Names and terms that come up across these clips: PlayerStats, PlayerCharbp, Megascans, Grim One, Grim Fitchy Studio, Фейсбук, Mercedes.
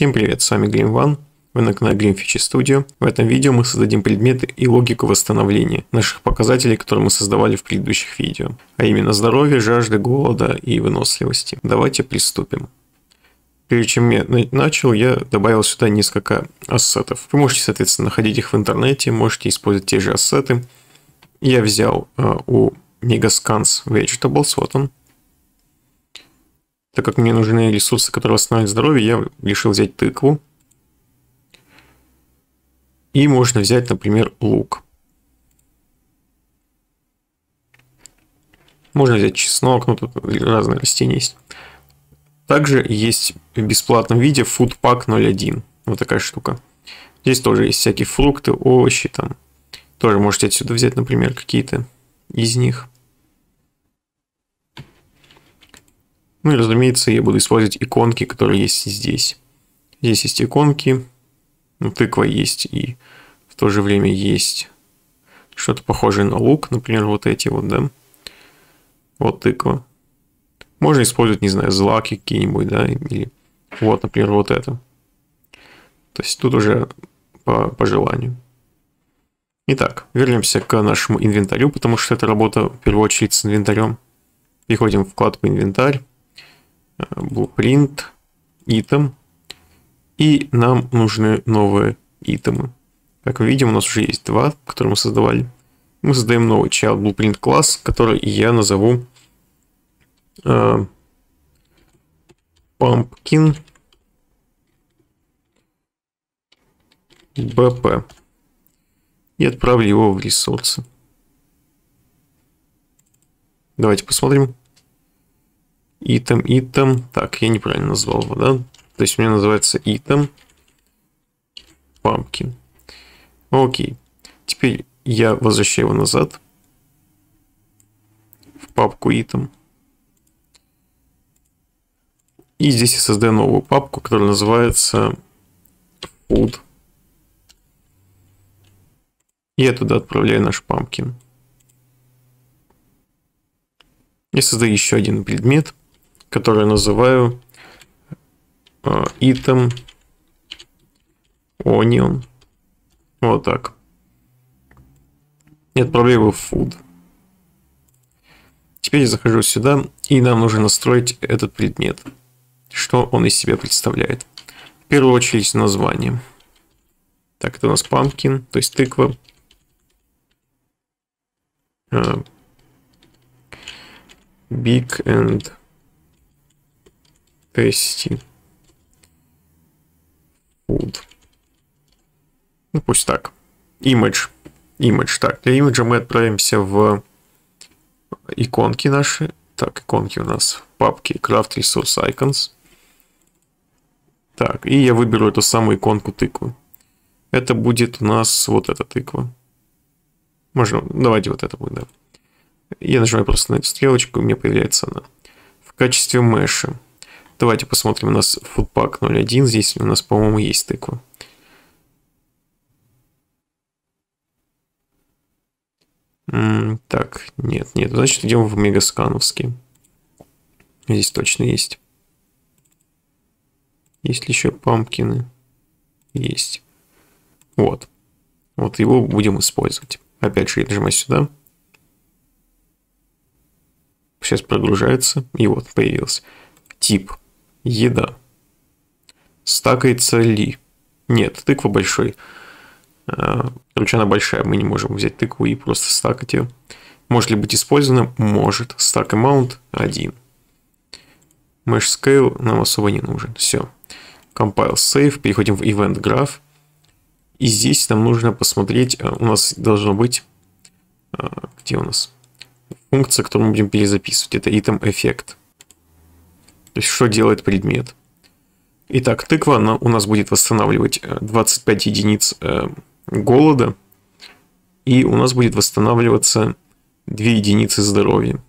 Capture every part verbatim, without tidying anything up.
Всем привет, с вами Grim One, вы на канале Grim Fitchy Studio. В этом видео мы создадим предметы и логику восстановления наших показателей, которые мы создавали в предыдущих видео, а именно здоровья, жажды, голода и выносливости. Давайте приступим. Прежде чем я начал, я добавил сюда несколько ассетов. Вы можете, соответственно, находить их в интернете, можете использовать те же ассеты. Я взял у Megascans Vegetables, вот он. Так как мне нужны ресурсы, которые восстанавливают здоровье, я решил взять тыкву. И можно взять, например, лук. Можно взять чеснок, ну тут разные растения есть. Также есть в бесплатном виде фудпак ноль один. Вот такая штука. Здесь тоже есть всякие фрукты, овощи там. Тоже можете отсюда взять, например, какие-то из них. Ну и, разумеется, я буду использовать иконки, которые есть здесь. Здесь есть иконки. Ну, тыква есть, и в то же время есть что-то похожее на лук. Например, вот эти вот, да. Вот тыква. Можно использовать, не знаю, злаки какие-нибудь, да. Или вот, например, вот это. То есть тут уже по, по желанию. Итак, вернемся к нашему инвентарю, потому что это работа в первую очередь с инвентарем. Переходим в вкладку «Инвентарь». Blueprint, item, и нам нужны новые итемы. Как мы видим, у нас уже есть два, которые мы создавали. Мы создаем новый child blueprint класс, который я назову э, pumpkin bp и отправлю его в ресурсы. Давайте посмотрим. Итем, итем. Так, я неправильно назвал его, да? То есть у меня называется итем pumpkin. Окей. Теперь я возвращаю его назад в папку итем. И здесь я создаю новую папку, которая называется food. И я туда отправляю наш pumpkin. Я создаю еще один предмет, который я называю item onion. Вот так. И отправляю его в food. Теперь я захожу сюда, и нам нужно настроить этот предмет. Что он из себя представляет. В первую очередь название. Так, это у нас pumpkin, то есть тыква. Big and tasty food. Ну пусть так. Image. Image. Так, для имиджа мы отправимся в иконки наши. Так, иконки у нас в папке Craft Resource Icons. Так, и я выберу эту самую иконку тыквы. Это будет у нас вот эта тыква. Можно, давайте вот это будет, да. Я нажимаю просто на эту стрелочку, и у меня появляется она. В качестве мэша. Давайте посмотрим, у нас foodpack ноль один. Здесь у нас, по-моему, есть тыква. М-м, так, нет, нет. Значит, идем в мегаскановский. Здесь точно есть. Есть ли еще пампкины? Есть. Вот. Вот его будем использовать. Опять же, я нажимаю сюда. Сейчас прогружается, и вот появился. Тип. Еда. Стакается ли? Нет, тыква большой. Короче, она большая, мы не можем взять тыкву и просто стакать ее. Может ли быть использована? Может. Stack amount один. Mesh scale нам особо не нужен. Все. Compile save. Переходим в event graph. И здесь нам нужно посмотреть, у нас должно быть... Где у нас... Функция, которую мы будем перезаписывать, это item эффект. То есть, что делает предмет. Итак, тыква она у нас будет восстанавливать двадцать пять единиц э, голода. И у нас будет восстанавливаться две единицы здоровья.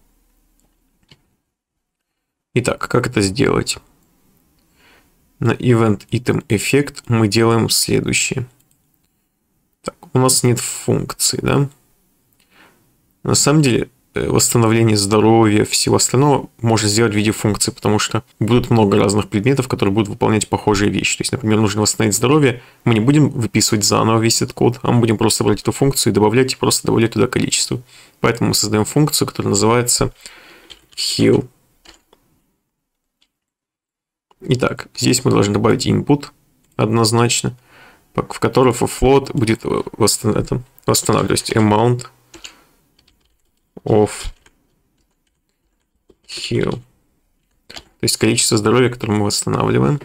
Итак, как это сделать? На event item эффект мы делаем следующее. Так, у нас нет функции, да? На самом деле, восстановление здоровья, всего остального можно сделать в виде функции, потому что будут много разных предметов, которые будут выполнять похожие вещи. То есть, например, нужно восстановить здоровье, мы не будем выписывать заново весь этот код, а мы будем просто брать эту функцию и добавлять, и просто добавлять туда количество. Поэтому мы создаем функцию, которая называется heal. Итак, здесь мы должны добавить input однозначно, в котором float будет восстанавливать amount of heal. То есть количество здоровья, которое мы восстанавливаем.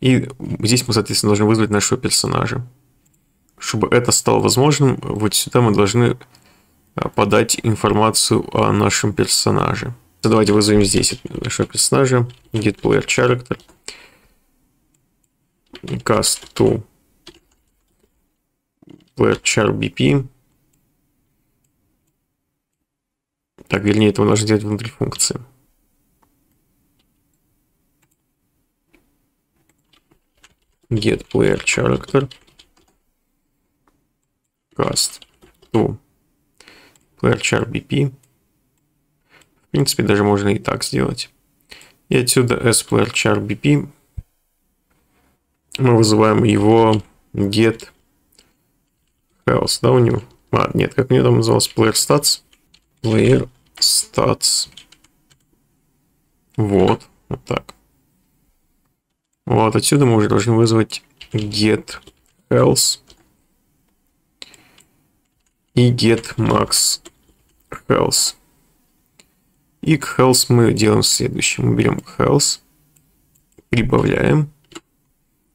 И здесь мы, соответственно, должны вызвать нашего персонажа. Чтобы это стало возможным, вот сюда мы должны подать информацию о нашем персонаже. Давайте вызовем здесь нашего персонажа. Get player character. Cast to PlayerCharbp. Так, вернее, это мы должны делать внутри функции. Get player character. Cast to PlayerCharbp. В принципе, даже можно и так сделать. И отсюда sPlayerCharbp. Мы вызываем его get health, да, у него? А, нет, как мне там называлось, PlayerStats. PlayerStats. Вот, вот так. Вот отсюда мы уже должны вызвать get health и get max health. И к health мы делаем следующее. Мы берем health, прибавляем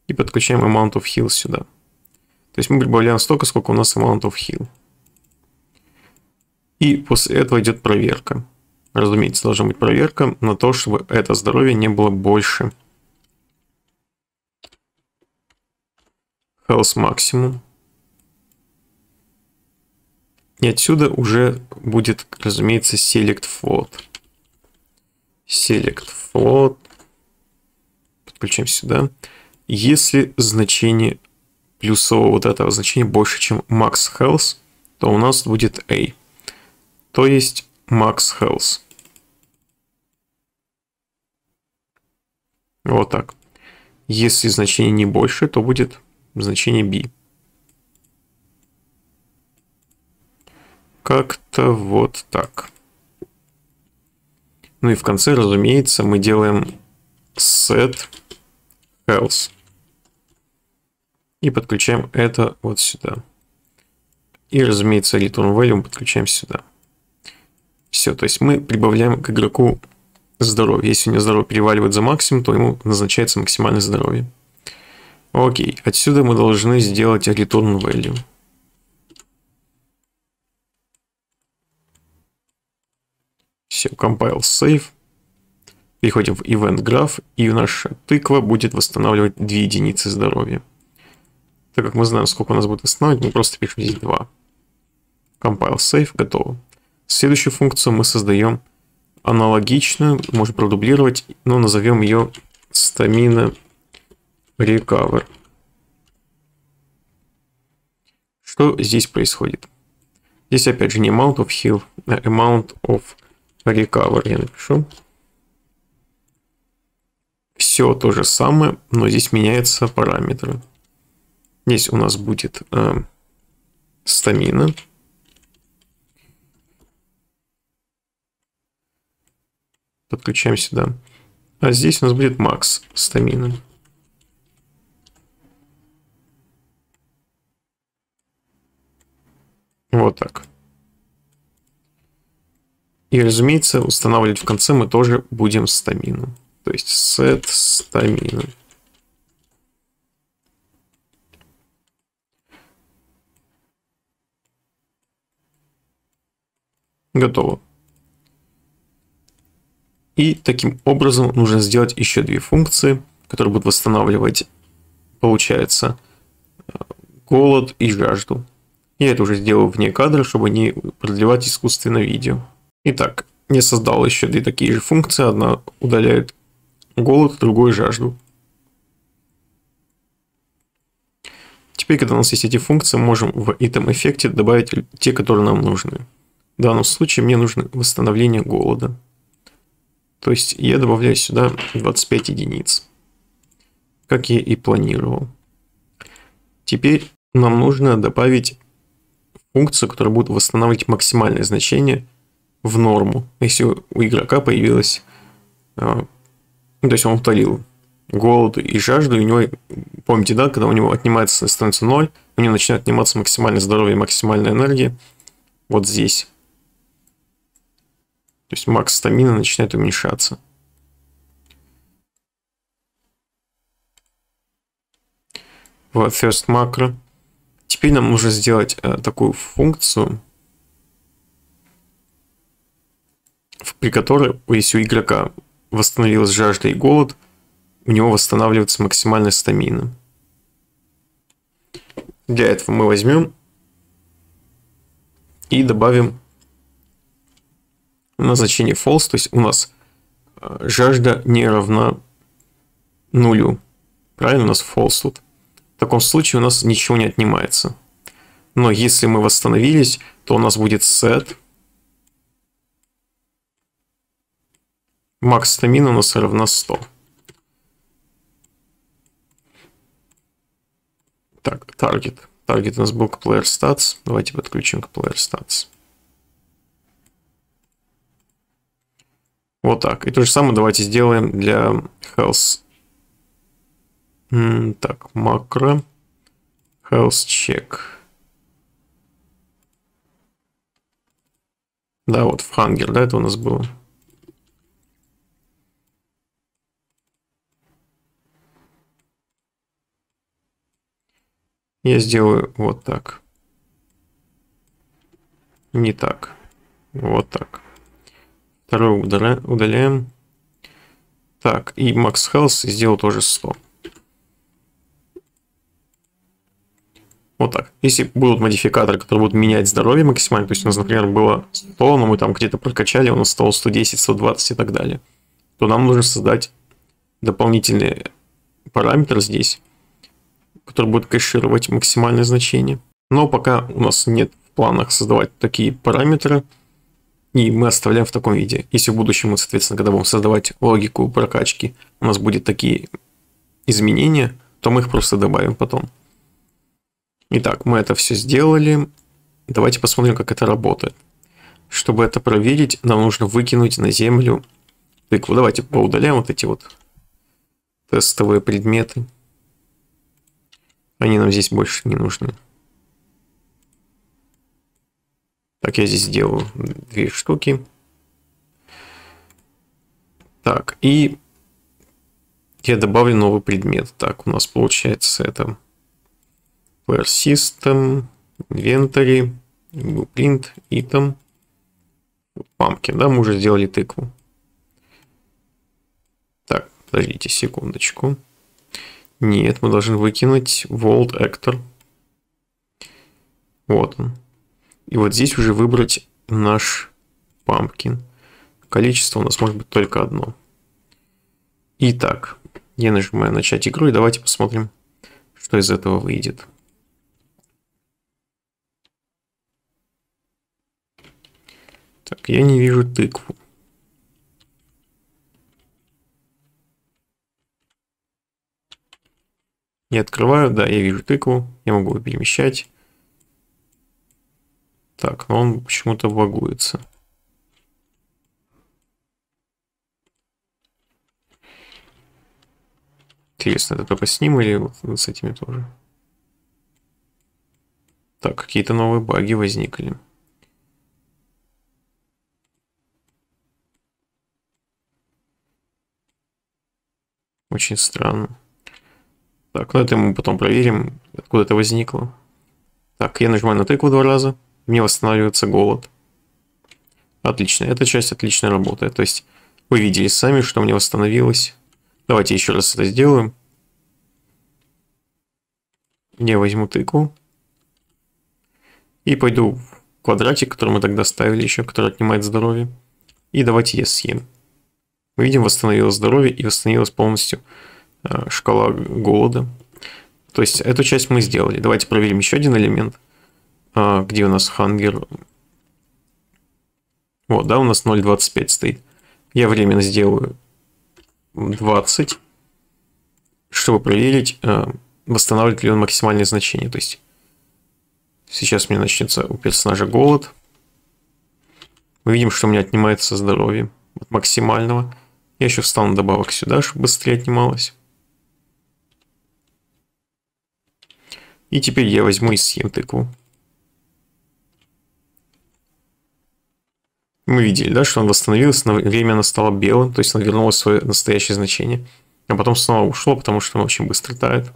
и подключаем amount of heal сюда. То есть мы прибавляем столько, сколько у нас amount of heal. И после этого идет проверка. Разумеется, должна быть проверка на то, чтобы это здоровье не было больше health максимум. И отсюда уже будет, разумеется, select float. Select float. Подключаем сюда. Если значение плюсового вот этого значения больше, чем max health, то у нас будет A. То есть max health. Вот так. Если значение не больше, то будет значение B. Как-то вот так. Ну и в конце, разумеется, мы делаем set health. И подключаем это вот сюда. И, разумеется, return value мы подключаем сюда. Все, то есть мы прибавляем к игроку здоровье. Если у него здоровье переваливает за максимум, то ему назначается максимальное здоровье. Окей, отсюда мы должны сделать return value. Все, compile, save. Переходим в event graph, и наша тыква будет восстанавливать две единицы здоровья. Так как мы знаем, сколько у нас будет восстанавливать, мы просто пишем здесь два. Compile, save, готово. Следующую функцию мы создаем аналогичную, можно продублировать, но назовем ее stamina recover. Что здесь происходит? Здесь опять же не amount of heal, а amount of recover я напишу. Все то же самое, но здесь меняются параметры. Здесь у нас будет э, stamina. Подключаем сюда. А здесь у нас будет max stamina. Вот так. И, разумеется, устанавливать в конце мы тоже будем стамину. То есть set stamina. Готово. И таким образом нужно сделать еще две функции, которые будут восстанавливать, получается, голод и жажду. Я это уже сделал вне кадра, чтобы не продлевать искусственно видео. Итак, я создал еще две такие же функции. Одна удаляет голод, другую жажду. Теперь, когда у нас есть эти функции, мы можем в item эффекте добавить те, которые нам нужны. В данном случае мне нужно восстановление голода. То есть я добавляю сюда двадцать пять единиц, как я и планировал. Теперь нам нужно добавить функцию, которая будет восстанавливать максимальное значение в норму. Если у игрока появилось, то есть он утолил голод и жажду, и у него, помните, да, когда у него отнимается, становится ноль, у него начинает отниматься максимальное здоровье и максимальная энергия. Вот здесь. То есть макс стамина начинает уменьшаться. Вот first макро. Теперь нам нужно сделать э, такую функцию, при которой, если у игрока восстановилась жажда и голод, у него восстанавливается максимальная стамина. Для этого мы возьмем и добавим на значение false, то есть у нас жажда не равна нулю. Правильно, у нас false тут. В таком случае у нас ничего не отнимается. Но если мы восстановились, то у нас будет set. Max stamina у нас равна сто. Так, target. Target у нас был к PlayerStats. Давайте подключим к PlayerStats. Вот так. И то же самое давайте сделаем для health. Так, макро. Health check. Да, вот в hunger, да, это у нас было. Я сделаю вот так. Не так. Вот так. Второй удаляем. Так, и max health сделал тоже сто. Вот так. Если будут модификаторы, которые будут менять здоровье максимально, то есть у нас, например, было сто, но мы там где-то прокачали, у нас стало сто десять, сто двадцать и так далее, то нам нужно создать дополнительный параметр здесь, который будет кэшировать максимальное значение. Но пока у нас нет в планах создавать такие параметры, и мы оставляем в таком виде. Если в будущем мы, соответственно, когда будем создавать логику прокачки, у нас будут такие изменения, то мы их просто добавим потом. Итак, мы это все сделали. Давайте посмотрим, как это работает. Чтобы это проверить, нам нужно выкинуть на землю тыкву. Давайте поудаляем вот эти вот тестовые предметы. Они нам здесь больше не нужны. Так, я здесь сделаю две штуки. Так, и я добавлю новый предмет. Так, у нас получается это Player System, Inventory, Blueprint, Item, Pumpkin. Да, мы уже сделали тыкву. Так, подождите секундочку. Нет, мы должны выкинуть World Actor. Вот он. И вот здесь уже выбрать наш Pumpkin. Количество у нас может быть только одно. Итак, я нажимаю начать игру, и давайте посмотрим, что из этого выйдет. Так, я не вижу тыкву. Я открываю, да, я вижу тыкву, я могу ее перемещать. Так, но он почему-то багуется. Интересно, это только с ним или вот с этими тоже? Так, какие-то новые баги возникли. Очень странно. Так, ну это мы потом проверим, откуда это возникло. Так, я нажимаю на тыкву два раза, мне восстанавливается голод. Отлично, эта часть отлично работает. То есть вы видели сами, что у меня восстановилось. Давайте еще раз это сделаем. Я возьму тыкву и пойду в квадратик, который мы тогда ставили еще, который отнимает здоровье. И давайте я съем. Мы видим, восстановилось здоровье и восстановилось полностью шкала голода. То есть эту часть мы сделали. Давайте проверим еще один элемент, где у нас hunger. Вот, да, у нас ноль двадцать пять стоит. Я временно сделаю двадцать, чтобы проверить, восстанавливает ли он максимальное значение. То есть сейчас у меня начнется у персонажа голод. Мы видим, что у меня отнимается здоровье от максимального. Я еще встану добавок сюда, чтобы быстрее отнималось. И теперь я возьму и съем тыкву. Мы видели, да, что он восстановился, но временно стало белым, то есть он вернул свое настоящее значение. А потом снова ушло, потому что он очень быстро тает.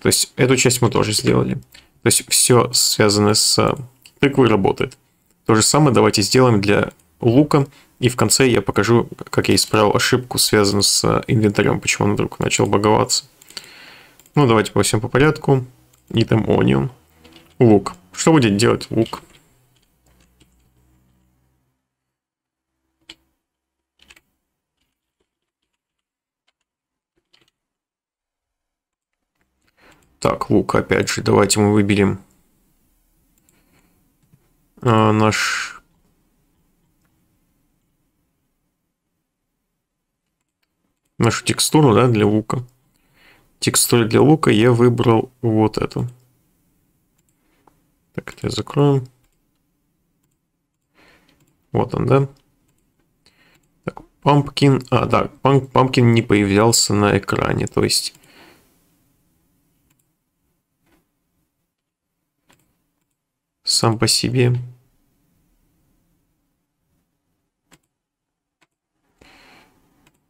То есть эту часть мы тоже сделали. То есть все связанное с тыквой работает. То же самое давайте сделаем для лука. И в конце я покажу, как я исправил ошибку, связанную с инвентарем, почему он вдруг начал баговаться. Ну, давайте по всем по порядку. Item Onion. Лук. Что будет делать лук? Так, лук, опять же, давайте мы выберем э, наш нашу текстуру, да, для лука. Текстуру для лука я выбрал вот эту. Так, это закроем. Вот он, да. Так, пампкин. А, да, пампкин не появлялся на экране, то есть. Сам по себе.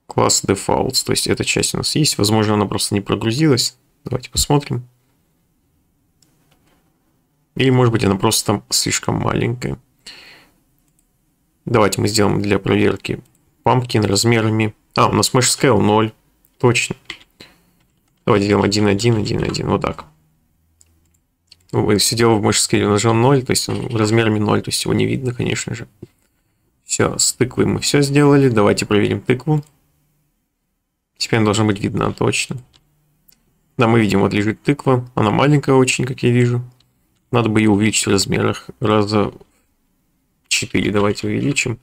Класс Defaults. То есть эта часть у нас есть. Возможно, она просто не прогрузилась. Давайте посмотрим. Или, может быть, она просто там слишком маленькая. Давайте мы сделаем для проверки Pumpkin размерами. А, у нас Mesh Scale ноль. Точно. Давайте делаем один, один, один, один. Вот так. Сидел в мышскере, нажал ноль, то есть он размерами ноль, то есть его не видно, конечно же. Все, с тыквой мы все сделали. Давайте проверим тыкву. Теперь она должна быть видна точно. Да, мы видим, вот лежит тыква. Она маленькая очень, как я вижу. Надо бы ее увеличить в размерах раза четыре. Давайте увеличим.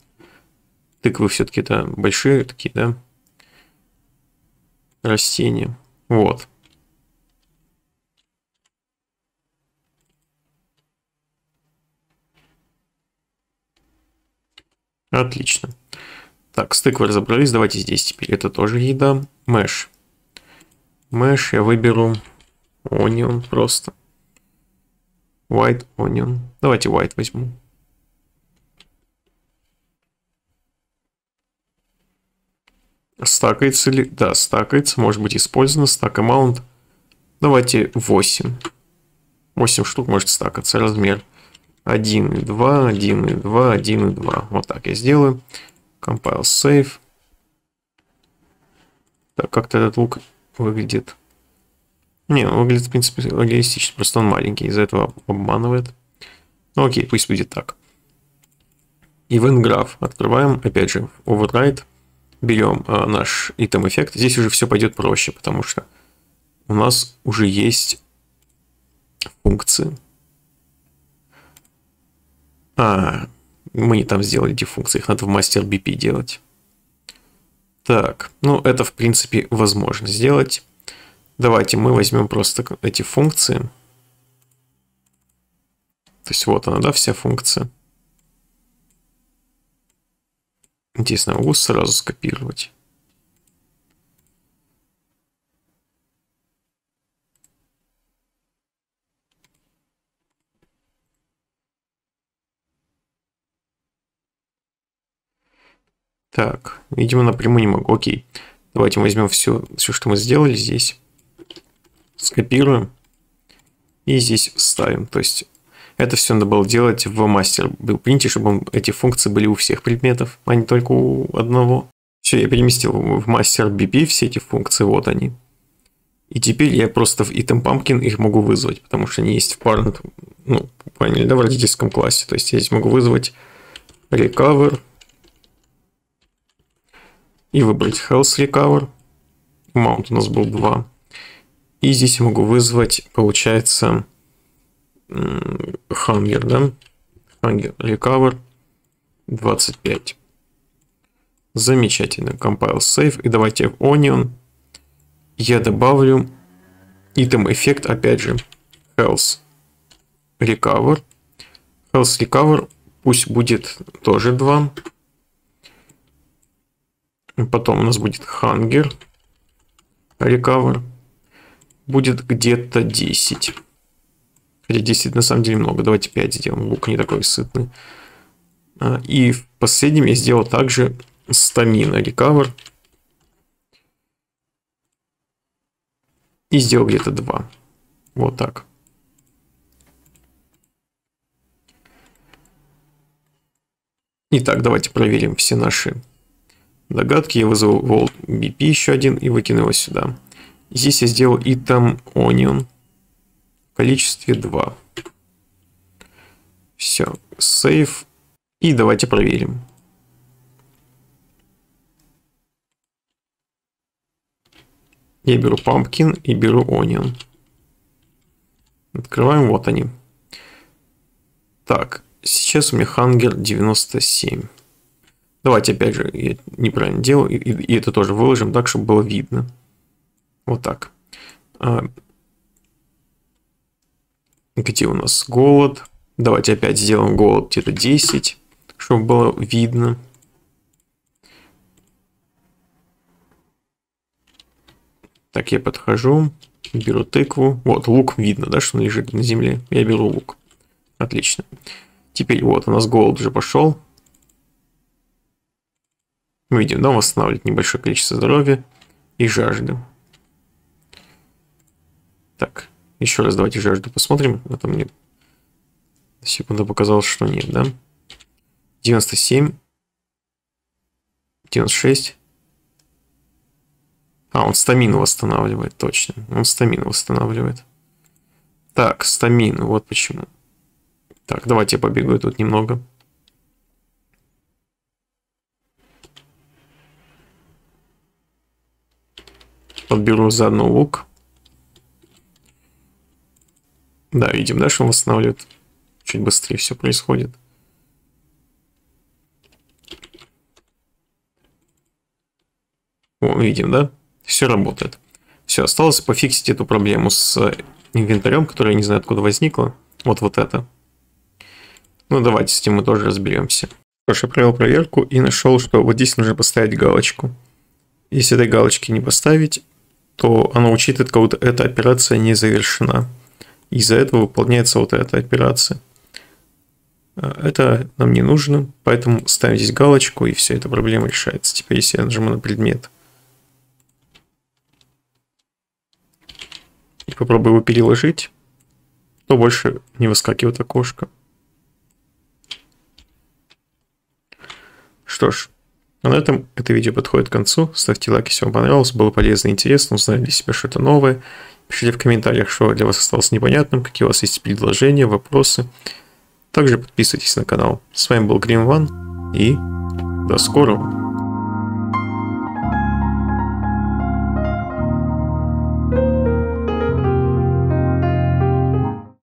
Тыквы все-таки это большие такие, да? Растения. Вот. Отлично. Так, с тыквой разобрались. Давайте здесь теперь. Это тоже еда. Mesh. Mesh я выберу Onion просто. White Onion. Давайте White возьму. Стакается ли? Да, стакается. Может быть использовано. Stack Amount. Давайте восемь. восемь штук может стакаться. Размер. один и два, один и два, один и два. Вот так я сделаю. Compile Save. Так, как-то этот лук выглядит. Не, он выглядит, в принципе, реалистично. Просто он маленький, из-за этого обманывает. Ну окей, пусть будет так. Event Graph. Открываем, опять же, Override. Берем а, наш Item эффект. Здесь уже все пойдет проще, потому что у нас уже есть функции. А, мы не там сделали эти функции, их надо в мастер би пи делать. Так, ну это в принципе возможно сделать. Давайте мы возьмем просто эти функции. То есть вот она, да, вся функция. Здесь я могу сразу скопировать. Так, видимо, напрямую не могу. Окей. Давайте возьмем все, все, что мы сделали здесь. Скопируем. И здесь вставим. То есть это все надо было делать в мастер билдпринте, чтобы эти функции были у всех предметов, а не только у одного. Все, я переместил в мастер би пи все эти функции. Вот они. И теперь я просто в item pumpkin их могу вызвать, потому что они есть в parent, ну, поняли, да, в родительском классе. То есть я здесь могу вызвать recover. И выбрать health recover. Amount у нас был два. И здесь я могу вызвать, получается, hunger, да? recover двадцать пять. Замечательно. Compile save. И давайте в onion я добавлю item эффект, опять же, health recover. Health recover пусть будет тоже два. Потом у нас будет hunger recover. Будет где-то десять. Хотя десять на самом деле много. Давайте пять сделаем. Лук не такой сытный. И в последнем я сделал также stamina recover. И сделал где-то два. Вот так. Итак, давайте проверим все наши догадки. Я вызвал World би пи еще один и выкинул его сюда. Здесь я сделал item onion в количестве два. Все, save. И давайте проверим. Я беру pumpkin и беру onion. Открываем, вот они. Так, сейчас у меня hunger девяносто семь. Давайте опять же, я неправильно делаю, и, и это тоже выложим так, чтобы было видно. Вот так. Где у нас голод? Давайте опять сделаем голод где-то десять, чтобы было видно. Так, я подхожу, беру тыкву. Вот, лук видно, да, что он лежит на земле. Я беру лук. Отлично. Теперь вот, у нас голод уже пошел. Мы видим, да, восстанавливает небольшое количество здоровья и жажды. Так, еще раз давайте жажду посмотрим. А то мне секунда показалось, что нет, да? девяносто семь. девяносто шесть. А, он стамину восстанавливает, точно. Он стамину восстанавливает. Так, стамину, вот почему. Так, давайте я побегаю тут немного. Подберу заодно лук. Да, видим, да, что он восстанавливает. Чуть быстрее все происходит. О, видим, да? Все работает. Все, осталось пофиксить эту проблему с инвентарем, которая я не знаю откуда возникла. Вот вот это. Ну, давайте с этим мы тоже разберемся. Хорошо, я провел проверку и нашел, что вот здесь нужно поставить галочку. Если этой галочки не поставить, то она учитывает, как будто эта операция не завершена. Из-за этого выполняется вот эта операция. Это нам не нужно, поэтому ставим здесь галочку, и все, эта проблема решается. Теперь, если я нажму на предмет и попробую его переложить, то больше не выскакивает окошко. Что ж, а на этом это видео подходит к концу. Ставьте лайк, если вам понравилось, было полезно и интересно, узнали для себя что-то новое. Пишите в комментариях, что для вас осталось непонятным, какие у вас есть предложения, вопросы. Также подписывайтесь на канал. С вами был Grim One и до скорого!